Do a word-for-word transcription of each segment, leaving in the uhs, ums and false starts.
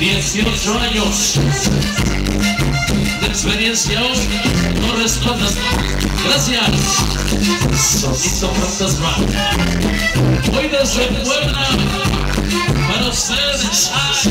dieciocho años de experiencia hoy, no respondas, gracias, Sosito Fantasma. Hoy desde Puebla, para ustedes, ajá.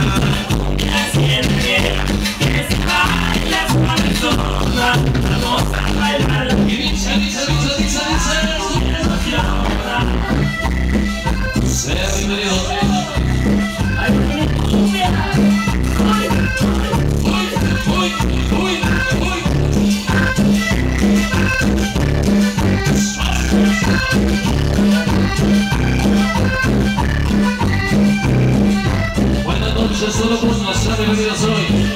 Buenas noches, solo por nuestra bienvenida hoy.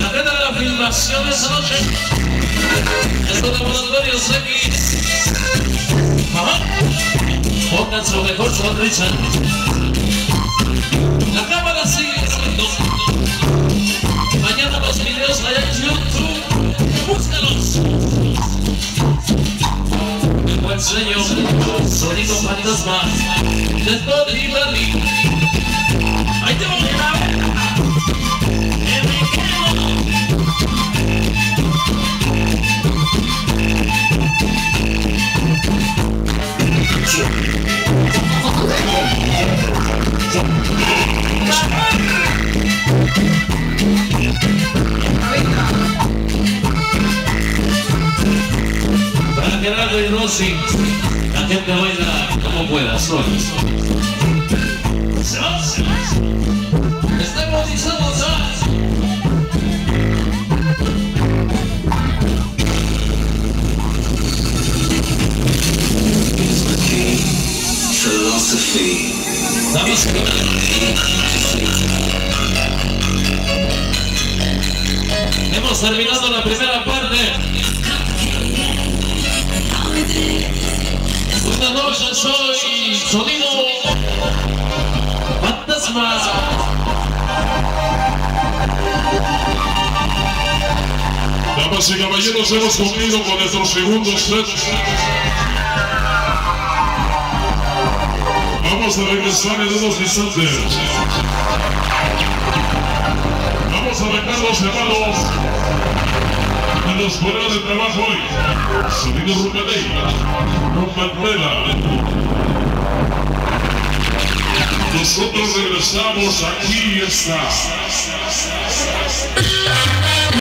La teta de la filmación de esa noche. Esto de Laboratorios X. Pongan su mejor sonrisa. La cámara sigue grabando. Mañana los videos allá en YouTube. Búscalos. El sueño, Sonido Fantasma, de todo y Barry. Ahí te voy a ver. Gerardo y Rosy, la gente baila como pueda, soy. ¿Se va? ¿Se va? Está bautizado, ¿sabes? Philosophy. Damas y hemos terminado la primera parte. Buenas noches, soy Sonido Fantasma. Damas y caballeros, hemos cumplido con nuestro segundo set. Vamos a regresar en unos instantes. Vamos a dejar los hermanos en los fuera de trabajo hoy. Sonido Rumaney, Rumanela. Nosotros regresamos, aquí está.